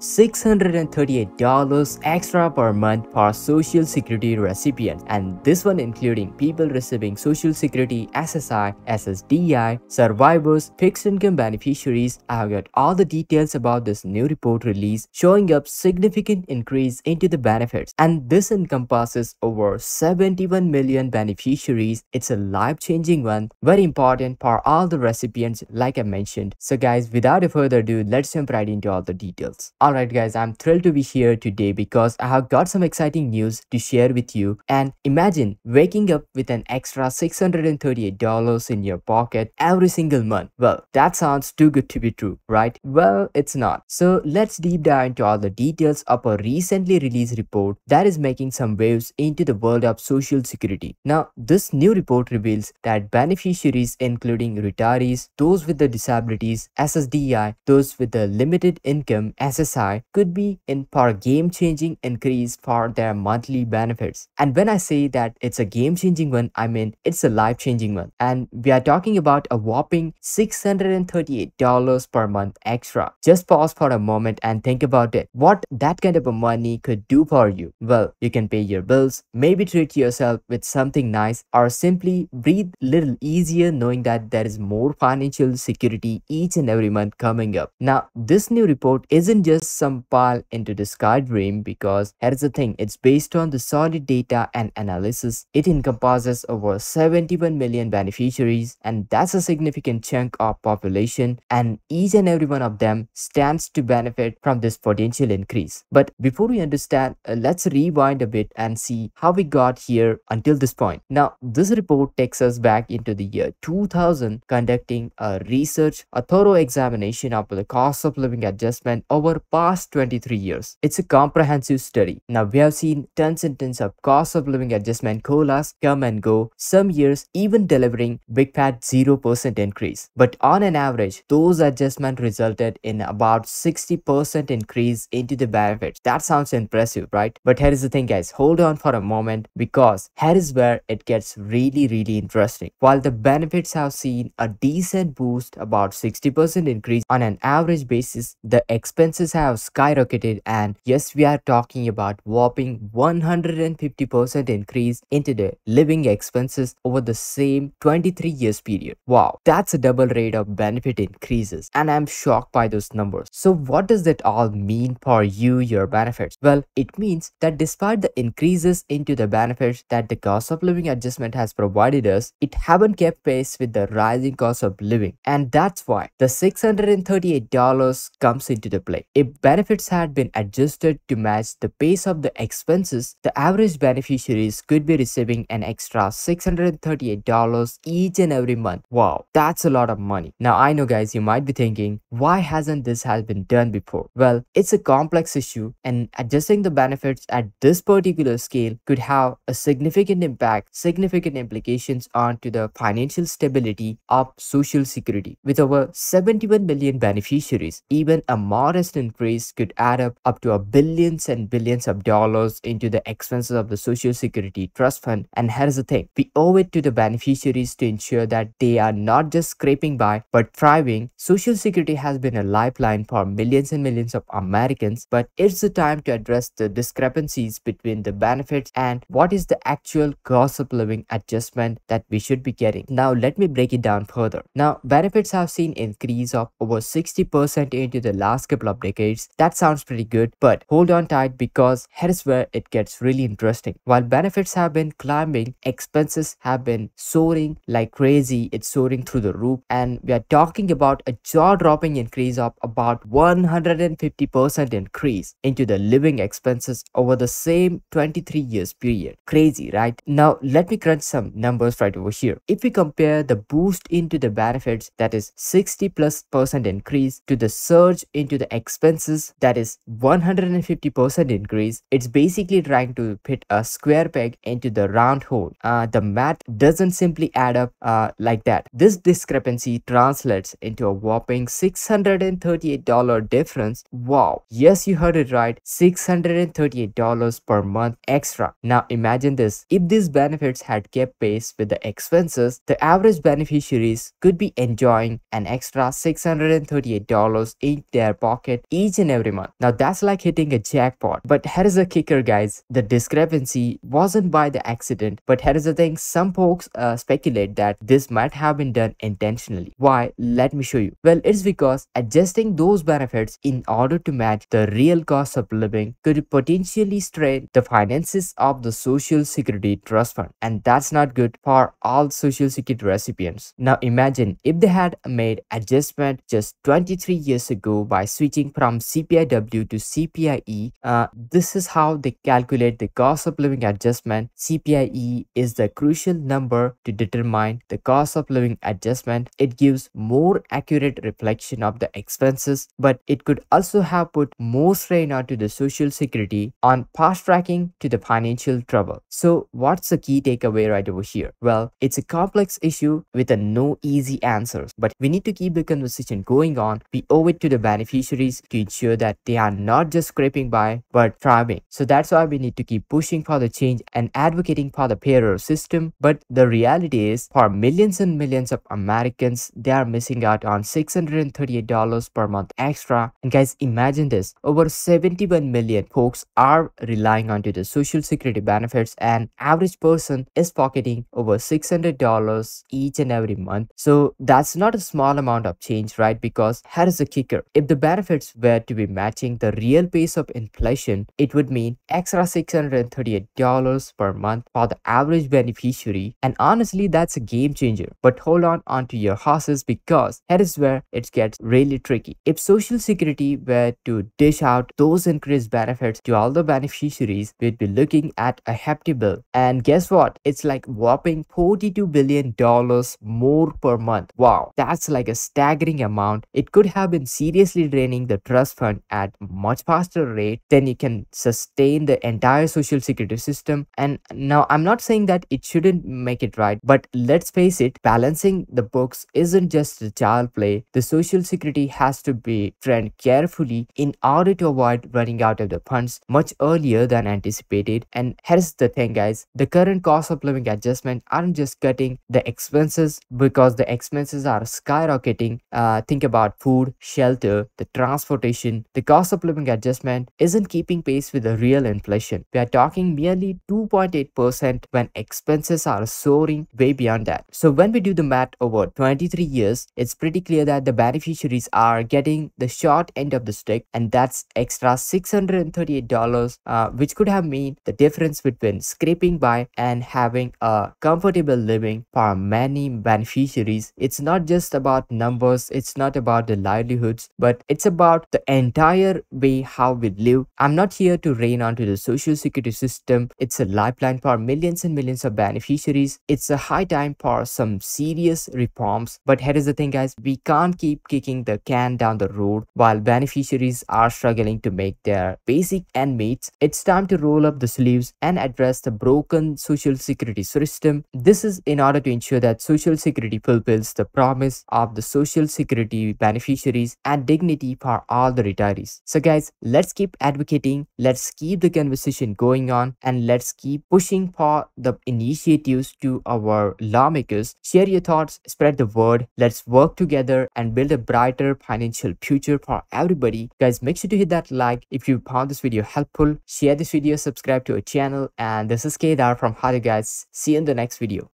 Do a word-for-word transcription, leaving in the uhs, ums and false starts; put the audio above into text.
six hundred thirty-eight dollars extra per month for Social Security recipients, and this one including people receiving Social Security, S S I, S S D I, survivors, fixed income beneficiaries. I have got all the details about this new report release showing up significant increase into the benefits, and this encompasses over seventy-one million beneficiaries. It's a life-changing one, very important for all the recipients like I mentioned. So guys, without further ado, let's jump right into all the details. Alright guys, I'm thrilled to be here today because I have got some exciting news to share with you. And imagine waking up with an extra six hundred thirty-eight dollars in your pocket every single month. Well, that sounds too good to be true, right? Well, it's not. So let's deep dive into all the details of a recently released report that is making some waves into the world of Social Security. Now, this new report reveals that beneficiaries including retirees, those with the disabilities, S S D I, those with the limited income, S S I, could be in for a game-changing increase for their monthly benefits. And when I say that it's a game-changing one, I mean it's a life-changing one. And we are talking about a whopping six hundred thirty-eight dollars per month extra. Just pause for a moment and think about it. What that kind of a money could do for you? Well, you can pay your bills, maybe treat yourself with something nice, or simply breathe a little easier knowing that there is more financial security each and every month coming up. Now, this new report isn't just some pile into the sky dream, because here's the thing, it's based on the solid data and analysis. It encompasses over seventy-one million beneficiaries, and that's a significant chunk of population, and each and every one of them stands to benefit from this potential increase. But before we understand, uh, let's rewind a bit and see how we got here until this point. Now, this report takes us back into the year two thousand, conducting a research, a thorough examination of the cost of living adjustment over over past twenty-three years. It's a comprehensive study. Now, we have seen tons and tons of cost of living adjustment colas come and go, some years even delivering big fat zero percent increase. But on an average, those adjustments resulted in about sixty percent increase into the benefits. That sounds impressive, right? But here is the thing guys, hold on for a moment, because here is where it gets really really interesting. While the benefits have seen a decent boost, about sixty percent increase on an average basis, the expense have skyrocketed, and yes, we are talking about whopping one hundred fifty percent increase into the living expenses over the same twenty-three years period. Wow, that's a double rate of benefit increases, and I'm shocked by those numbers. So what does that all mean for you, your benefits? Well, it means that despite the increases into the benefits that the cost of living adjustment has provided us, it haven't kept pace with the rising cost of living, and that's why the six hundred thirty-eight dollars comes into the play. If benefits had been adjusted to match the pace of the expenses, the average beneficiaries could be receiving an extra six hundred thirty-eight dollars each and every month. Wow, that's a lot of money. Now I know guys, you might be thinking, why hasn't this has been done before? Well, it's a complex issue, and adjusting the benefits at this particular scale could have a significant impact, significant implications onto the financial stability of Social Security. With over seventy-one million beneficiaries, even a modest increase could add up up to a billions and billions of dollars into the expenses of the Social Security Trust Fund. And here's the thing, we owe it to the beneficiaries to ensure that they are not just scraping by but thriving. Social Security has been a lifeline for millions and millions of Americans, but it's the time to address the discrepancies between the benefits and what is the actual cost of living adjustment that we should be getting. Now let me break it down further. Now, benefits have seen increase of over sixty percent into the last couple of decades. That sounds pretty good, but hold on tight, because here's where it gets really interesting. While benefits have been climbing, expenses have been soaring like crazy. It's soaring through the roof, and we are talking about a jaw-dropping increase of about one hundred fifty percent increase into the living expenses over the same twenty-three years period. Crazy, right? Now let me crunch some numbers right over here. If we compare the boost into the benefits, that is sixty plus percent increase, to the surge into to the expenses, that is one hundred fifty percent increase, it's basically trying to fit a square peg into the round hole. Uh, the math doesn't simply add up uh, like that. This discrepancy translates into a whopping six hundred thirty-eight dollars difference. Wow, yes, you heard it right, six hundred thirty-eight dollars per month extra. Now imagine this, if these benefits had kept pace with the expenses, the average beneficiaries could be enjoying an extra six hundred thirty-eight dollars in their pocket each and every month. Now that's like hitting a jackpot. But here is the kicker, guys. The discrepancy wasn't by the accident, but here is the thing. Some folks uh, speculate that this might have been done intentionally. Why? Let me show you. Well, it's because adjusting those benefits in order to match the real cost of living could potentially strain the finances of the Social Security Trust Fund, and that's not good for all Social Security recipients. Now imagine if they had made adjustment just twenty-three years ago by switching from C P I W to C P I E. Uh, this is how they calculate the cost of living adjustment. C P I E is the crucial number to determine the cost of living adjustment. It gives more accurate reflection of the expenses, but it could also have put more strain onto the Social Security on fast tracking to the financial trouble. So what's the key takeaway right over here? Well, it's a complex issue with a no easy answers, but we need to keep the conversation going on. We owe it to the beneficiaries to ensure that they are not just scraping by, but thriving. So that's why we need to keep pushing for the change and advocating for the payroll system. But the reality is, for millions and millions of Americans, they are missing out on six hundred thirty-eight dollars per month extra. And guys, imagine this. Over seventy-one million folks are relying on the Social Security benefits, and average person is pocketing over six hundred dollars each and every month. So that's not a small amount of change, right? Because here is the kicker. If the benefits were to be matching the real pace of inflation, it would mean extra six hundred thirty-eight dollars per month for the average beneficiary. And honestly, that's a game changer. But hold on onto your horses, because here is where it gets really tricky. If Social Security were to dish out those increased benefits to all the beneficiaries, we'd be looking at a hefty bill. And guess what? It's like whopping forty-two billion dollars more per month. Wow, that's like a staggering amount. It could have been seriously draining the trust fund at a much faster rate than you can sustain the entire Social Security system. And now I'm not saying that it shouldn't make it right, but let's face it, balancing the books isn't just a child play. The Social Security has to be treaded carefully in order to avoid running out of the funds much earlier than anticipated. And here's the thing, guys, the current cost of living adjustment aren't just cutting the expenses, because the expenses are skyrocketing. Uh, think about food, shelter, the transportation. The cost of living adjustment isn't keeping pace with the real inflation. We are talking merely two point eight percent when expenses are soaring way beyond that. So when we do the math over twenty-three years, it's pretty clear that the beneficiaries are getting the short end of the stick, and that's extra six hundred thirty-eight dollars, uh, which could have made the difference between scraping by and having a comfortable living for many beneficiaries. It's not just about numbers, it's not about the livelihoods, but it's about the entire way how we live. I'm not here to rain onto the Social Security system. It's a lifeline for millions and millions of beneficiaries. It's a high time for some serious reforms. But here is the thing, guys, we can't keep kicking the can down the road while beneficiaries are struggling to make their basic end meets. It's time to roll up the sleeves and address the broken Social Security system. This is in order to ensure that Social Security fulfills the promise of the Social Security beneficiaries and dignity for all the retirees. So guys, let's keep advocating, let's keep the conversation going on, and let's keep pushing for the initiatives to our lawmakers. Share your thoughts, spread the word. Let's work together and build a brighter financial future for everybody. Guys, make sure to hit that like if you found this video helpful. Share this video, subscribe to our channel, and this is Kedar from Hadi, guys. See you in the next video.